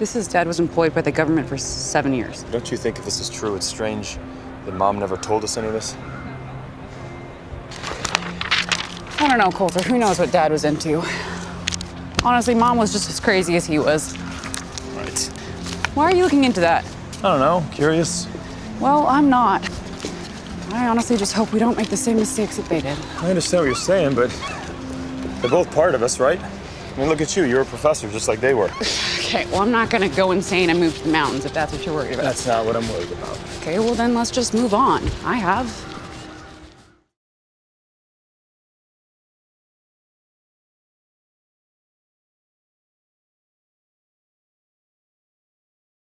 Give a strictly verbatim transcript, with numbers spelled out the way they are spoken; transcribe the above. Lisa's dad was employed by the government for seven years. Don't you think if this is true, it's strange that Mom never told us any of this? I don't know, Colter. Who knows what Dad was into? Honestly, Mom was just as crazy as he was. Right. Why are you looking into that? I don't know. Curious? Well, I'm not. I honestly just hope we don't make the same mistakes that they did. I understand what you're saying, but they're both part of us, right? I mean, look at you. You're a professor just like they were. Okay, well, I'm not going to go insane and move to the mountains if that's what you're worried about. That's not what I'm worried about. Okay, well, then let's just move on. I have.